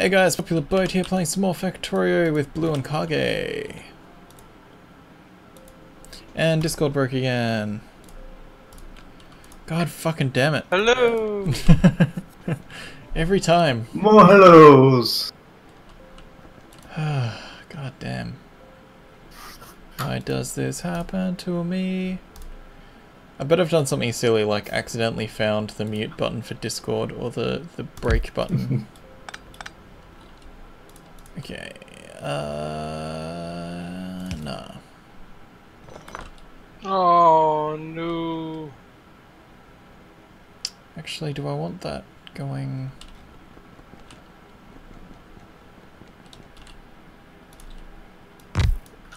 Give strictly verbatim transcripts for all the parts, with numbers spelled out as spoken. Hey guys, PopularBoat here playing some more Factorio with Blue and MmmKage. And Discord broke again. God fucking damn it. Hello! Every time. More hellos! God damn. Why does this happen to me? I bet I've done something silly like accidentally found the mute button for Discord or the, the break button. Okay, uh, no. Oh no. Actually, do I want that going?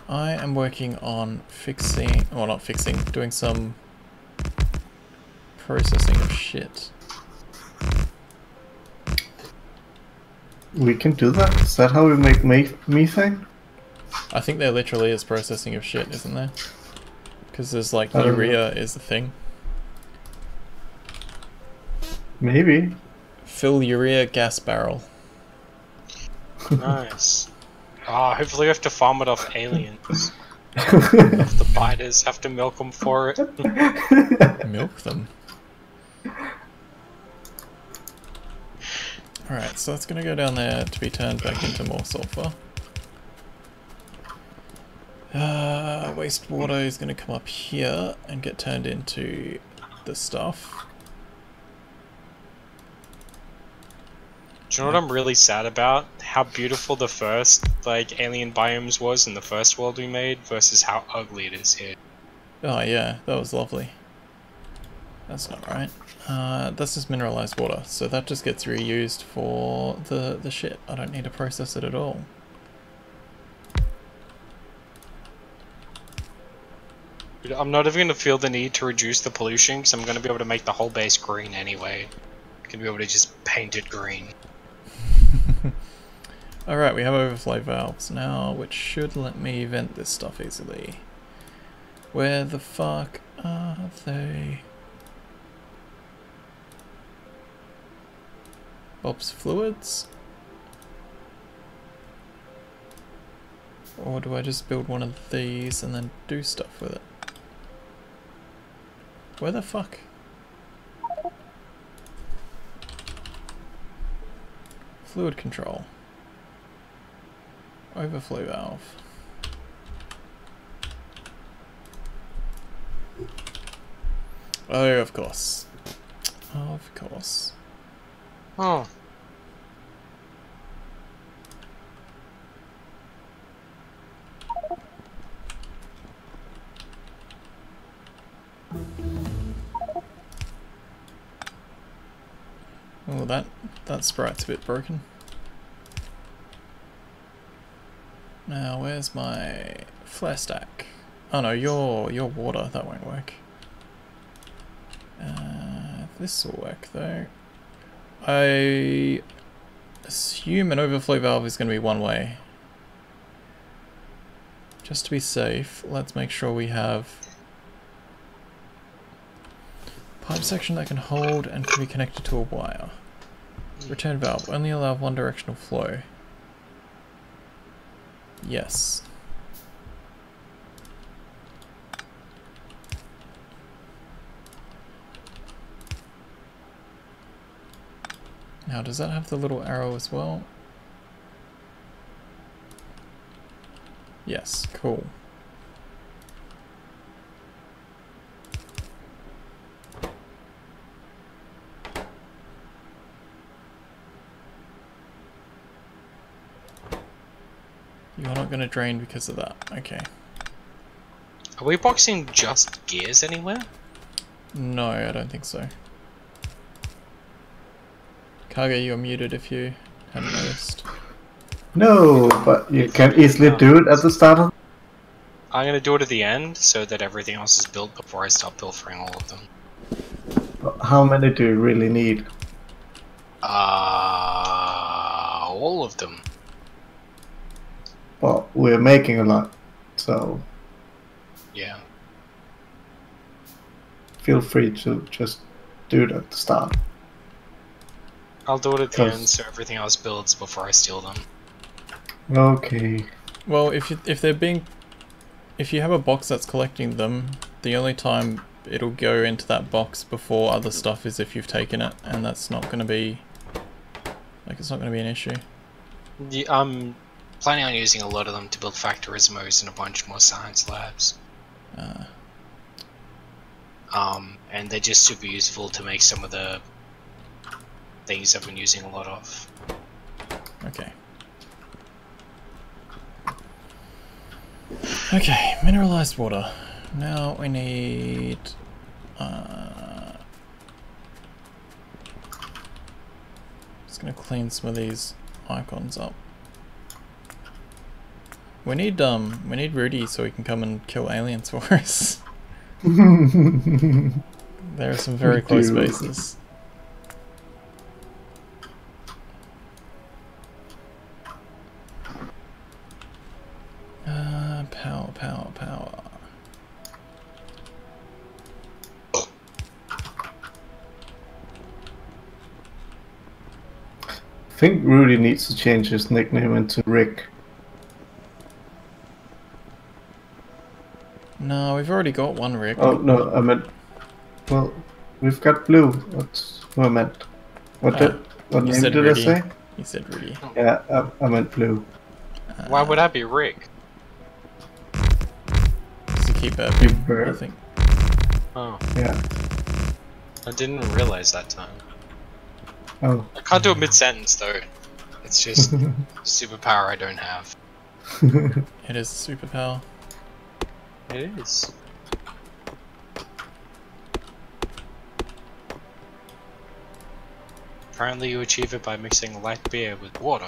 I am working on fixing, or not fixing, doing some processing of shit. We can do that? Is that how we make methane? I think there literally is processing of shit, isn't there? Because there's like urea is the thing. Maybe. Fill urea gas barrel. Nice. Ah, oh, hopefully we have to farm it off aliens. If the biters have to milk them for it. Milk them? Alright, so that's gonna go down there to be turned back into more sulfur. Uh, wastewater is gonna come up here and get turned into the stuff. Do you know what I'm really sad about? How beautiful the first, like, alien biomes was in the first world we made versus how ugly it is here. Oh yeah, that was lovely. That's not right. Uh, that's just mineralized water, so that just gets reused for the, the shit. I don't need to process it at all. I'm not even going to feel the need to reduce the pollution, because I'm going to be able to make the whole base green anyway. I'm going to be able to just paint it green. Alright, we have overflow valves now, which should let me vent this stuff easily. Where the fuck are they? Bob's fluids? Or do I just build one of these and then do stuff with it? Where the fuck? Fluid control. Overflow valve. Oh, of course. Of course. Oh. Oh, that that sprite's a bit broken. Now, where's my flare stack? Oh no, your your water, that won't work. Uh, this will work though. I assume an overflow valve is going to be one way. Just to be safe, let's make sure we have a pipe section that can hold and can be connected to a wire. Return valve, only allow one directional flow. Yes. Now, does that have the little arrow as well? Yes, cool. You're not going to drain because of that, okay. Are we boxing just gears anywhere? No, I don't think so. MmmKage, you're muted if you haven't noticed. No, but you can easily do it at the start of... I'm going to do it at the end, so that everything else is built before I start pilfering all of them. How many do you really need? Uh, all of them. Well, we're making a lot, so... Yeah. Feel free to just do it at the start. I'll do it at the end so everything else builds before I steal them. Okay. Well, if you, if they're being, if you have a box that's collecting them, the only time it'll go into that box before other stuff is if you've taken it, and that's not going to be, like, it's not going to be an issue. Yeah, I'm planning on using a lot of them to build Factorismos and a bunch more science labs. Uh. Um, and they're just super useful to make some of the things I've been using a lot of. Okay. Okay, mineralized water. Now we need... Uh, just going to clean some of these icons up. We need, um, we need Rudy so he can come and kill aliens for us. There are some very close bases. Uh, power, power, power. I think Rudy needs to change his nickname into Rick. No, we've already got one Rick. Oh no, I meant. Well, we've got Blue. What's who I meant? What uh, did what name did Rudy. I say? You said Rudy. Yeah, I, I meant Blue. Uh, Why would I be Rick? Just to keep up, I think. Oh. Yeah. I didn't realize that time. Oh. I can't do a mid-sentence though. It's just superpower I don't have. It is a superpower. It is. Apparently you achieve it by mixing light beer with water.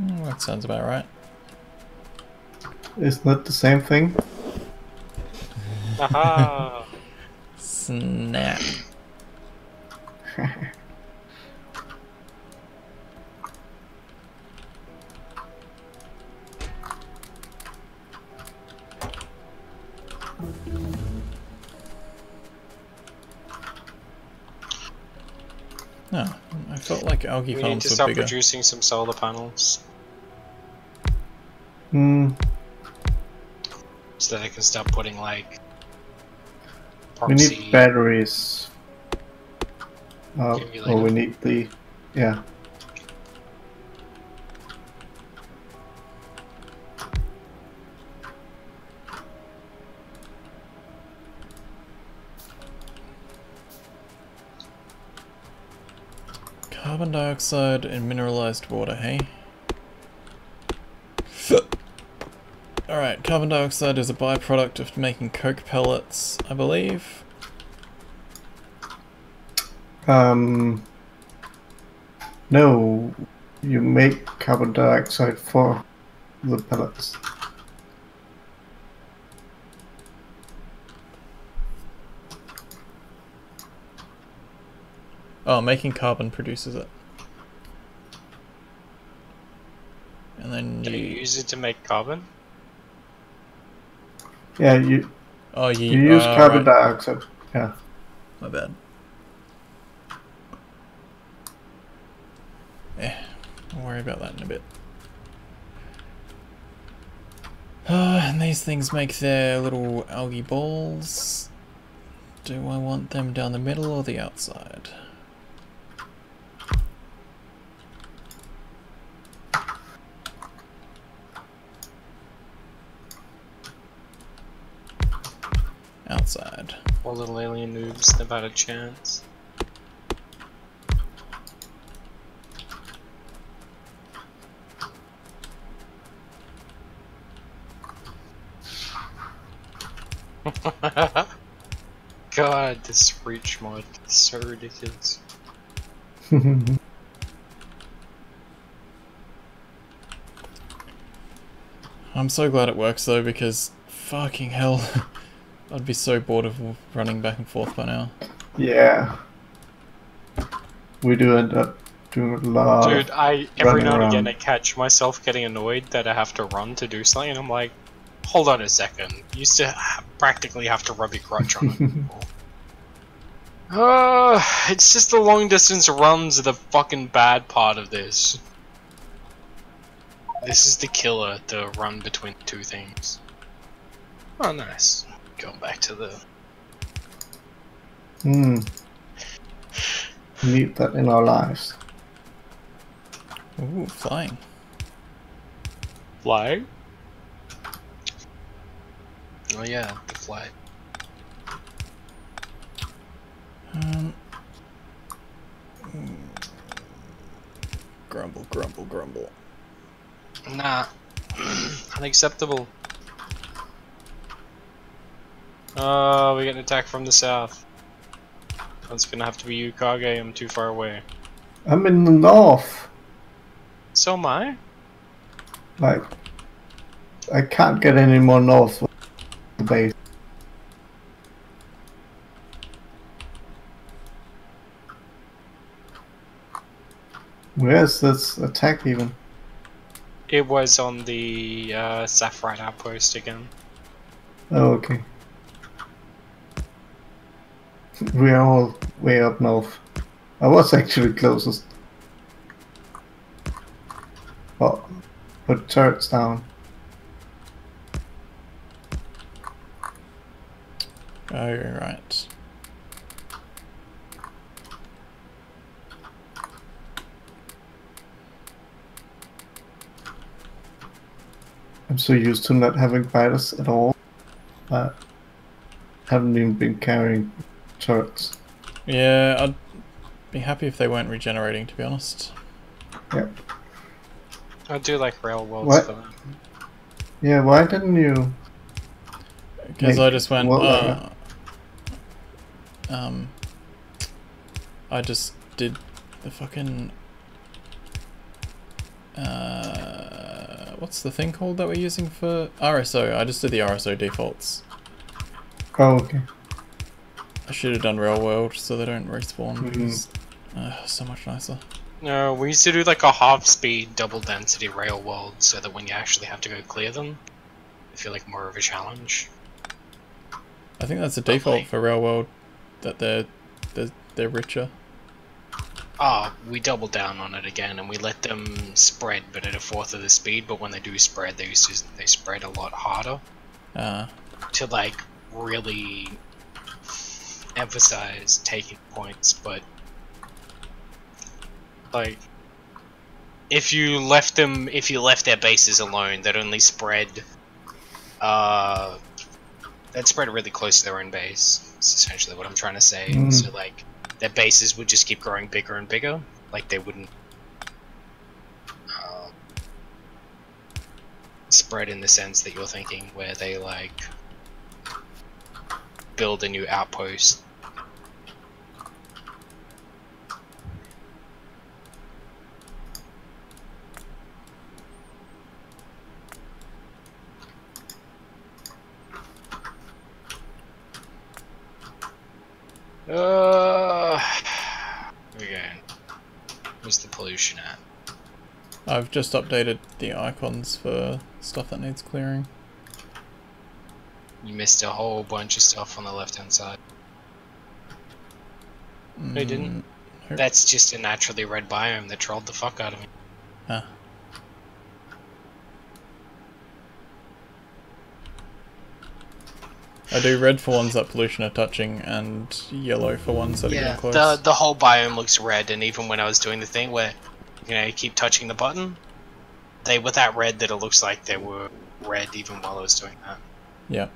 Mm, that sounds about right. Isn't that the same thing? Haha! Snap. No, I felt like algae farms were bigger. We need to start producing some solar panels. Hmm. So that I can start putting like... proxy. We need batteries. Uh, oh, we need the... yeah. Carbon dioxide and mineralized water, hey? Alright, carbon dioxide is a byproduct of making coke pellets, I believe. Um... No, you make carbon dioxide for the pellets. Oh, making carbon produces it. And then you... Do you use it to make carbon? Yeah, you... Oh, you... You use uh, carbon right. dioxide, yeah. My bad. Eh, I'll worry about that in a bit. Uh, and these things make their little algae balls. Do I want them down the middle or the outside? Outside. Poor little alien noobs, they've had a chance. God, this reach mod is so ridiculous. I'm so glad it works though, because fucking hell. I'd be so bored of running back and forth by now. Yeah. We do end up doing a lot. Dude, I every now and again I catch myself getting annoyed that I have to run to do something, and I'm like, hold on a second. You used to practically have to rub your crutch on it. Uh, it's just the long distance runs are the fucking bad part of this. This is the killer, the run between two things. Oh, nice. Going back to the... Hmm. Need that in our lives. Ooh, flying. Fly? Oh yeah, the fly. Um, grumble, grumble, grumble. Nah. Unacceptable. Oh, we get an attack from the south. That's gonna have to be you, Kage. I'm too far away. I'm in the north. So am I. Like, I can't get any more north with the base. Where's this attack even? It was on the uh, Saffron outpost again. Oh, okay. We're all way up north. I was actually closest. Oh, put turrets down. Oh, right. I'm so used to not having fighters at all, but haven't even been carrying turrets. Yeah, I'd be happy if they weren't regenerating, to be honest. Yep. I do like Railworlds for them. Yeah, why didn't you? Because I just went, uh, um, I just did the fucking, uh, what's the thing called that we're using for R S O? I just did the R S O defaults. Oh, okay. I should have done Railworld so they don't respawn, mm-hmm. because uh, so much nicer. No, we used to do like a half-speed, double-density Railworld so that when you actually have to go clear them, I feel like more of a challenge. I think that's the default Probably. for Railworld, that they're, they're, they're richer. Ah, oh, we doubled down on it again and we let them spread but at a fourth of the speed, but when they do spread, they, used to, they spread a lot harder. Uh. To like, really... emphasize taking points, but like if you left them, if you left their bases alone, that only spread uh that spread really close to their own base. It's essentially what I'm trying to say. Mm. So like their bases would just keep growing bigger and bigger, like they wouldn't uh, spread in the sense that you're thinking, where they like build a new outpost. Uh, okay. Where's the pollution at? I've just updated the icons for stuff that needs clearing. You missed a whole bunch of stuff on the left-hand side. Mm, no, you didn't. Nope. That's just a naturally red biome that trolled the fuck out of me. Huh. I do red for ones that pollution are touching, and yellow for ones that yeah, are getting close. Yeah, the, the whole biome looks red, and even when I was doing the thing where, you know, you keep touching the button, they were that red that it looks like they were red even while I was doing that. Yeah.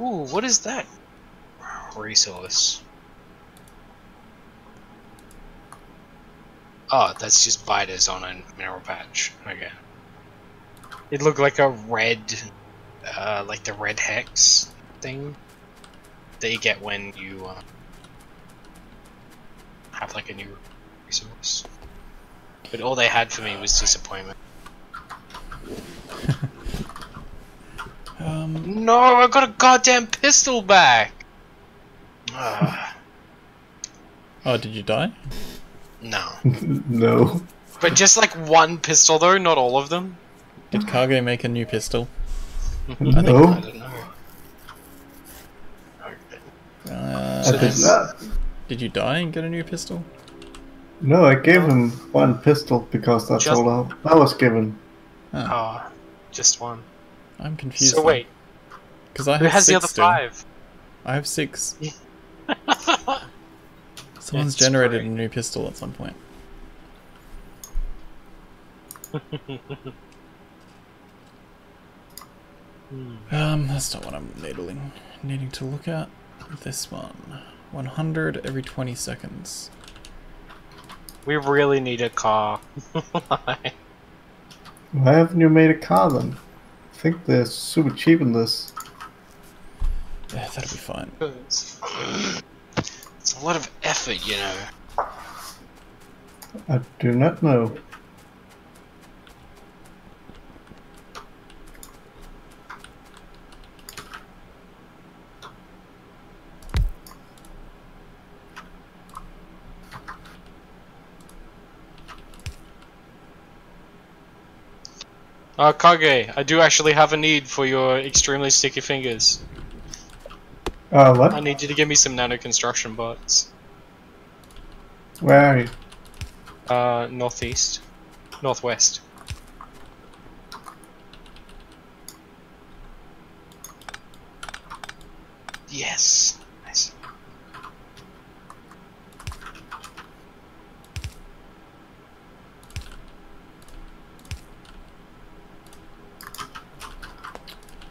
Ooh, what is that? Resource. Oh, that's just biters on a mineral patch. Okay. It looked like a red, uh, like the red hex thing that you get when you uh, have like a new resource. But all they had for me was disappointment. Um, no, I got a goddamn pistol back! Ugh. Oh, did you die? No. No. But just like one pistol though, not all of them. Did Kage make a new pistol? No. I, think, I don't know. Okay. Uh, so I did not. Did you die and get a new pistol? No, I gave him one pistol because that's just... all I was given. Ah, oh. oh, just one. I'm confused. So now. wait, because I have Who has six the other still. five? I have six. Someone's it's generated boring. a new pistol at some point. um, that's not what I'm needling. Needing to look at this one. one hundred every twenty seconds. We really need a car. Why haven't you made a car then? I think they're super cheap in this. Yeah, that'll be fine. It's a lot of effort, you know. I do not know. Ah, uh, Kage, I do actually have a need for your extremely sticky fingers. Uh, what? I need you to give me some nano construction bots. Where are you? Uh, northeast. Northwest. Yes! Nice.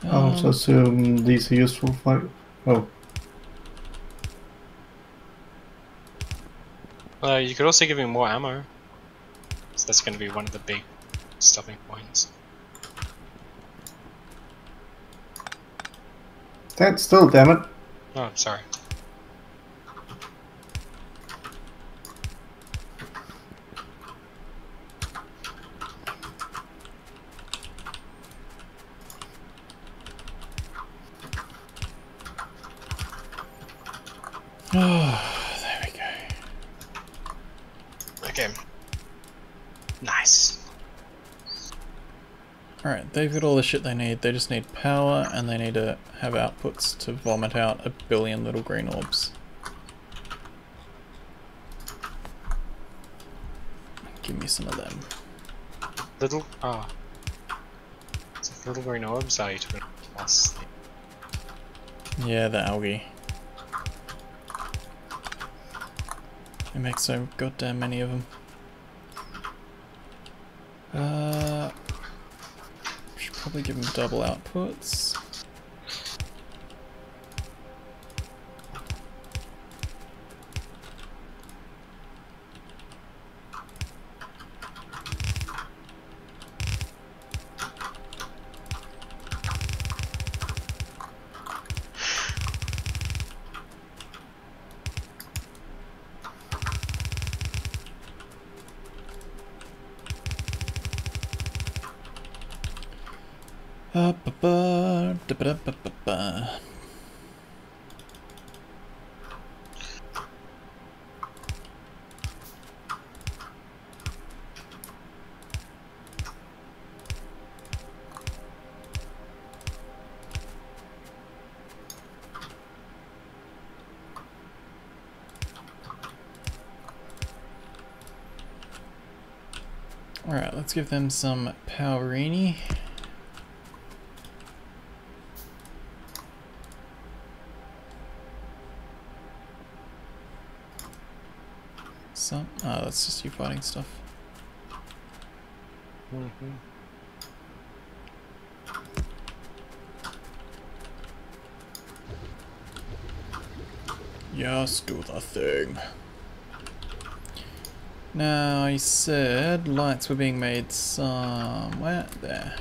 I'll just assume these are useful for... oh. Uh, you could also give me more ammo. So that's going to be one of the big stopping points. Stand still, dammit. Oh, sorry. Oh, there we go. Okay. Nice. Alright, they've got all the shit they need. They just need power and they need to have outputs to vomit out a billion little green orbs. Give me some of them. Little? Ah. Oh. Little green orbs? I plus. Yeah, the algae. It makes so goddamn many of them. Uh, should probably give them double outputs. Alright, let's give them some Powerini. Some, oh, that's just you fighting stuff. Mm-hmm. Yes, do the thing. Now, I said lights were being made somewhere there.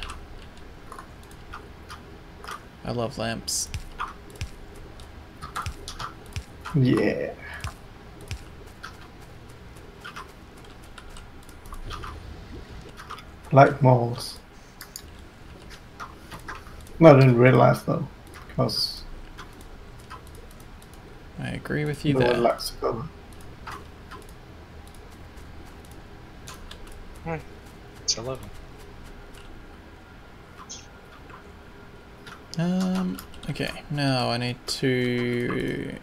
I love lamps. Yeah. Light moles. No, I didn't realize though, because I agree with you there. Lexical. It's eleven. Um. Okay. Now I need to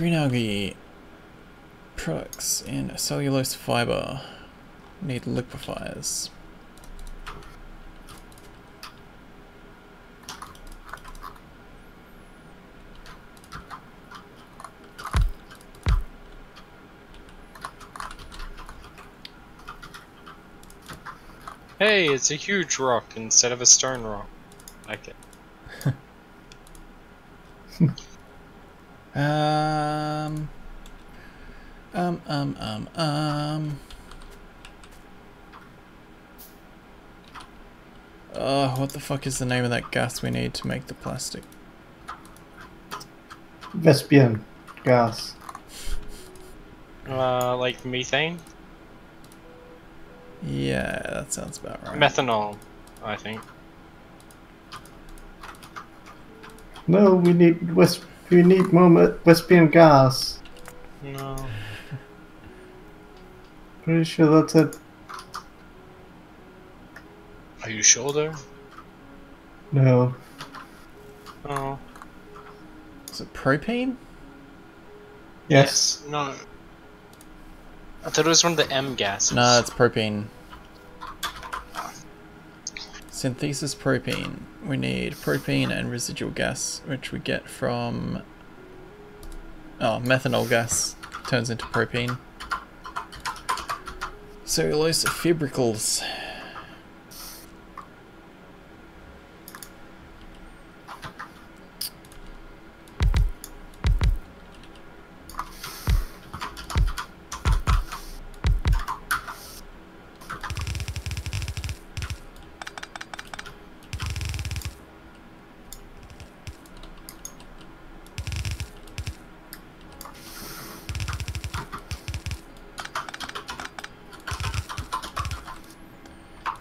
green algae products in cellulose fiber need liquefiers. Hey, it's a huge rock instead of a stone rock. I like it. um, um, um, um, um. Oh, what the fuck is the name of that gas we need to make the plastic? Vespian gas. Uh, like methane? Yeah, that sounds about right. Methanol, I think. No, we need West. We need more Vespian gas. No. Pretty sure that's it. Are you sure, though? No. Oh. Is it propane? Yes. yes. No. I thought it was one of the M gases. No, it's propene. Synthesis propene. We need propene and residual gas, which we get from... Oh, methanol gas turns into propene. Cellulose fibricals.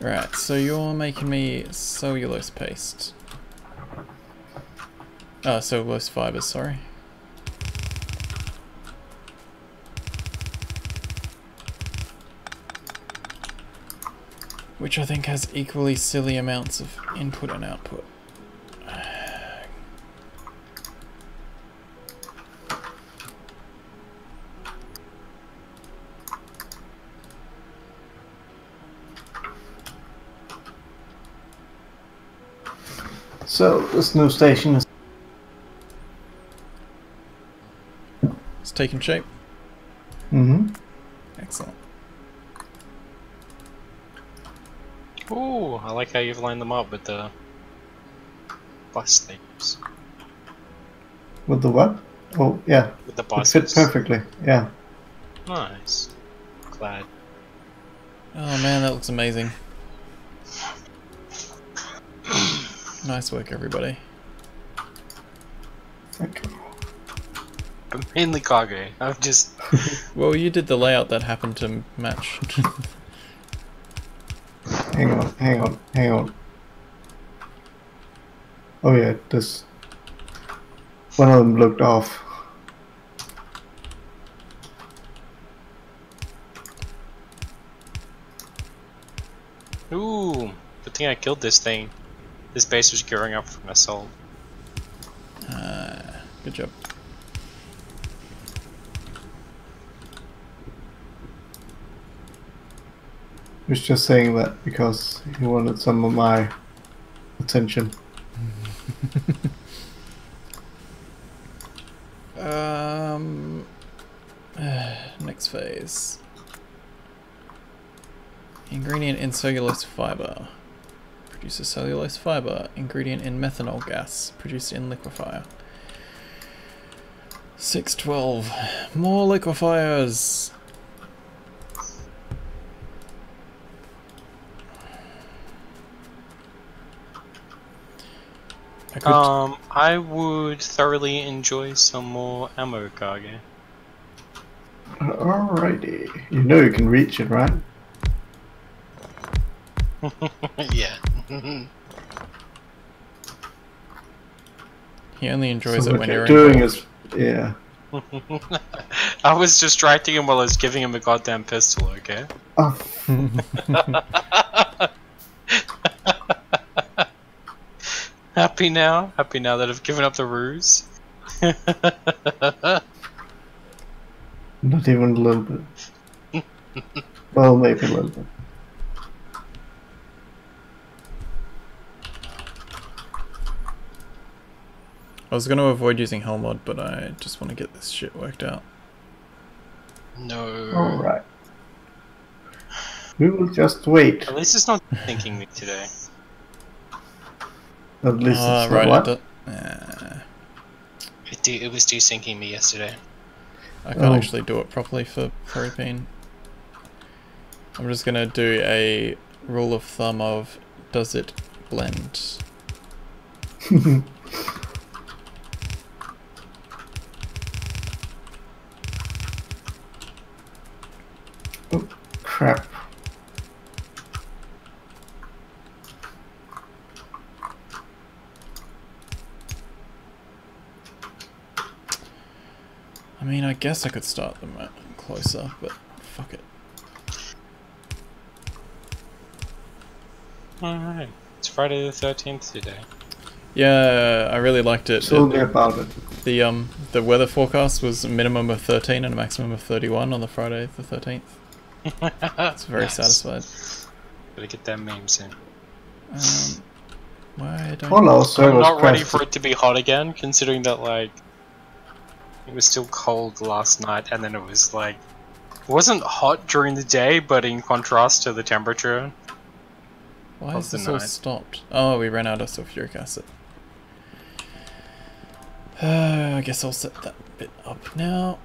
Right, so you're making me cellulose paste. Oh, cellulose fibers, sorry. Which I think has equally silly amounts of input and output. So, the snow station is... It's taking shape? Mm-hmm. Excellent. Ooh, I like how you've lined them up with the... bus things. With the what? Oh, yeah. With the buses. It fit perfectly, yeah. Nice. Glad. Oh man, that looks amazing. Nice work, everybody. Okay. I'm mainly Kage. I'm just... Well, you did the layout that happened to match. Hang on, hang on, hang on. Oh yeah, this... One of them looked off. Ooh, good thing I killed this thing. This base was gearing up for my soul. Uh, good job. He was just saying that because he wanted some of my attention. um. Uh, next phase. Ingredient in cellulose fiber. Produces cellulose fiber, ingredient in methanol gas, produced in liquefier. six twelve. More liquefiers! I could um, I would thoroughly enjoy some more ammo, Kage. Alrighty. You know you can reach it, right? Yeah. He only enjoys so it when you're doing is yeah. I was distracting him while I was giving him a goddamn pistol. Okay. Oh. happy now? Happy now that I've given up the ruse? Not even a little bit. Well, maybe a little bit. I was going to avoid using Hellmod, but I just want to get this shit worked out. No. Alright. We will just wait. At least it's not thinking me today. At least uh, it's right not what? Yeah. It, do, it was desyncing me yesterday. I can't oh. actually do it properly for propane. I'm just going to do a rule of thumb of does it blend? Oh, crap. I mean, I guess I could start them closer, but fuck it. Alright, it's Friday the thirteenth today. Yeah, I really liked it. Tell me about it. The, um, the weather forecast was a minimum of thirteen and a maximum of thirty-one on the Friday the thirteenth. It's very nice. Satisfied. Gotta get that meme soon. Um, why don't oh, no, so I'm not ready for it to be hot again, considering that like it was still cold last night, and then it was like it wasn't hot during the day, but in contrast to the temperature. Why is this night. all stopped? Oh, we ran out of sulfuric acid. Uh, I guess I'll set that bit up now.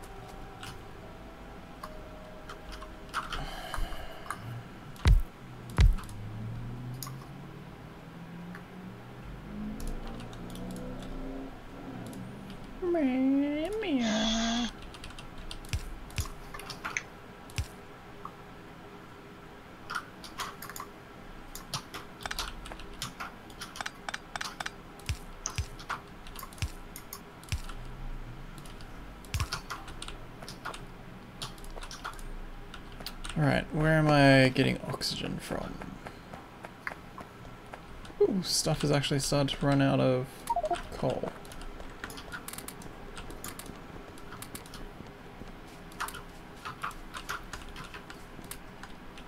Alright, where am I getting oxygen from? Ooh, stuff has actually started to run out of coal.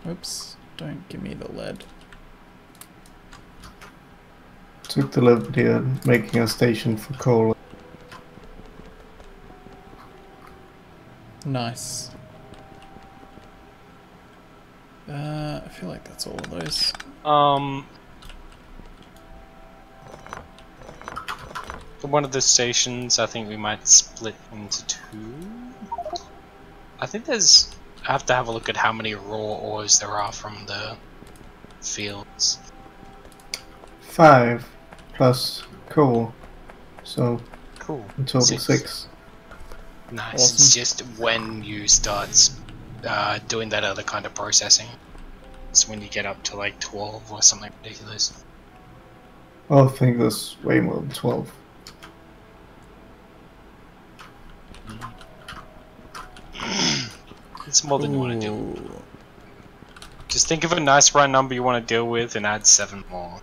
Oops, don't give me the lead. Took the liberty of making a station for coal. Nice. Uh, I feel like that's all of those. Um, one of the stations, I think we might split into two. I think there's. I have to have a look at how many raw ores there are from the fields. Five plus coal, so cool. Until six. six. Nice. Awesome. It's just when you start. Uh, doing that other kind of processing. It's when you get up to like twelve or something ridiculous. I think that's way more than twelve. It's more than Ooh. you want to deal with. Just think of a nice round number you want to deal with and add seven more.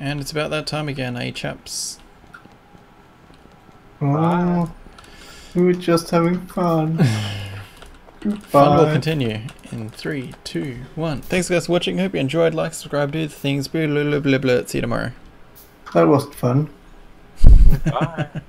And it's about that time again, eh, chaps? Wow. We were just having fun. Goodbye. Fun will continue in three, two, one. Thanks guys for watching. Hope you enjoyed. Like, subscribe, do the things. Blah, blah, blah, blah, blah. See you tomorrow. That was fun. Bye.